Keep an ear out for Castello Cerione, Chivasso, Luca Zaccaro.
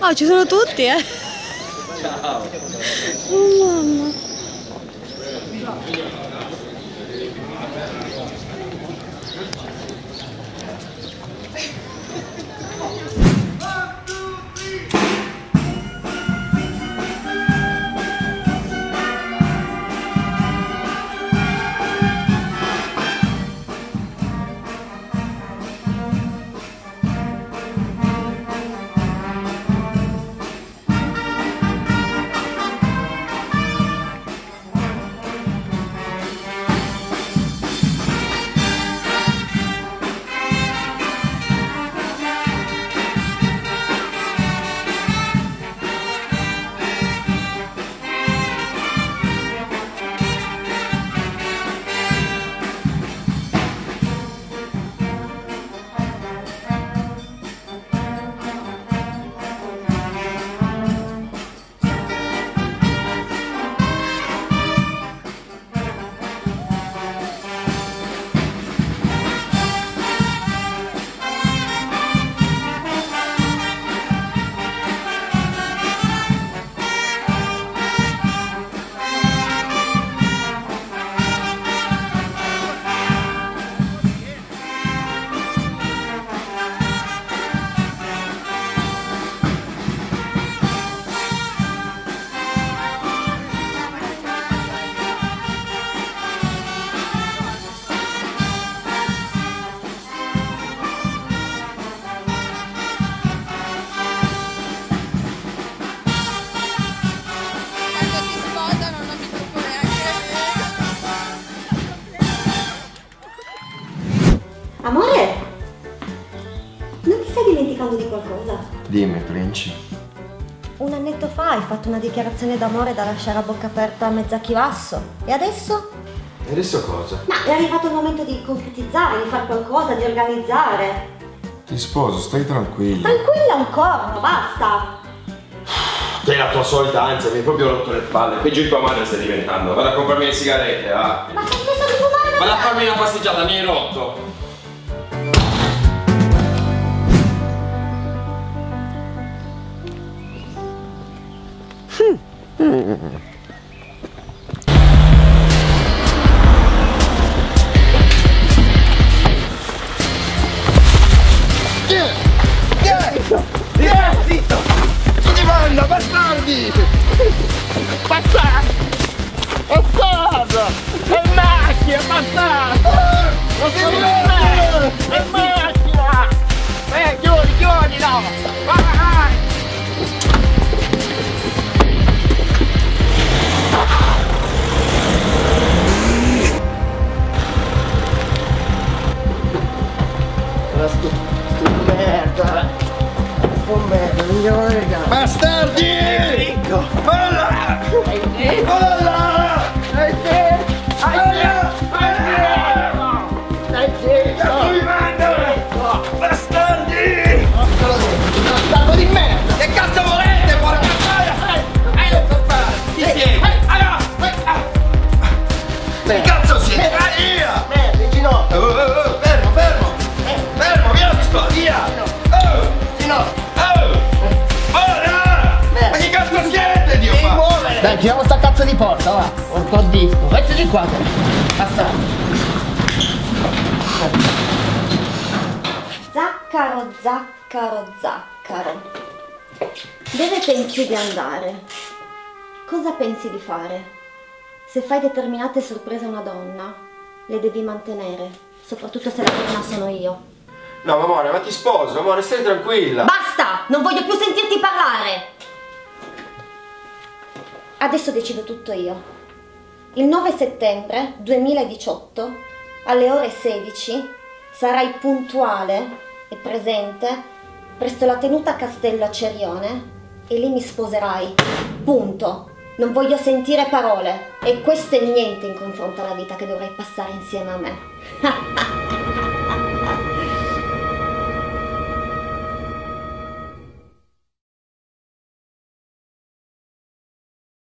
Oh, ci sono tutti, eh! Ciao! Oh, mamma! Amore, non ti stai dimenticando di qualcosa? Dimmi, Princi. Un annetto fa hai fatto una dichiarazione d'amore da lasciare a bocca aperta a mezza Chivasso. E adesso? E adesso cosa? Ma è arrivato il momento di concretizzare, di fare qualcosa, di organizzare. Ti sposo, stai tranquilla. Tranquilla un corno, basta. Che la tua solita ansia, mi hai proprio rotto le palle. Peggio di tua madre stai diventando. Vado a comprarmi le sigarette, va. Ma che smesso di fumare? Vado a farmi una passeggiata, mi hai rotto. Zitto! Chi ti manda, bastardi! Bastardo! Bastardo! È macchina, bastardo! È macchina! Chiudi, chiudi, no! Vai! Bastardi! Sei ricco! Balla! Sei te! Balla! Sei te! Balla! Balla! Sei te! Dove vanno? Bastardi! Bastardo di merda! Che cazzo volete? Porca paia! Chi siete? Che cazzo siete? Vai via! Merda, in ginocchio! Fermo, fermo! Fermo, via la pistola! Via! Oh! Ginocchio! Dai, tiriamo sta cazzo di porta, va! Un po' di disco, faccio di qua! Basta! Zaccaro, Zaccaro, Zaccaro. Dove pensi di andare? Cosa pensi di fare? Se fai determinate sorprese a una donna, le devi mantenere, soprattutto se la donna sono io. No, amore, ma ti sposo, amore, stai tranquilla! Basta! Non voglio più sentirti parlare! Adesso decido tutto io. Il 9 settembre 2018, alle ore 16, sarai puntuale e presente presso la tenuta Castello Cerione e lì mi sposerai. Punto. Non voglio sentire parole. E questo è niente in confronto alla vita che dovrai passare insieme a me.